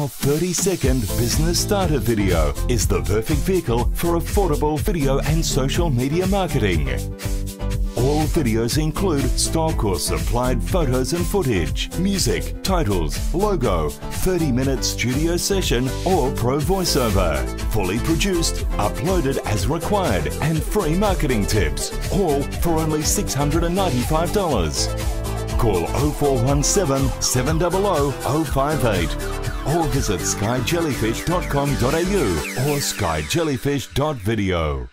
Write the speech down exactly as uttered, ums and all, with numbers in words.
Our thirty second business starter video is the perfect vehicle for affordable video and social media marketing. All videos include stock or supplied photos and footage, music, titles, logo, thirty minute studio session or pro voiceover, fully produced, uploaded as required, and free marketing tips, all for only six hundred ninety-five dollars. Call oh four one seven, seven hundred, oh five eight or visit sky jellyfish dot com dot a u or sky jellyfish dot video.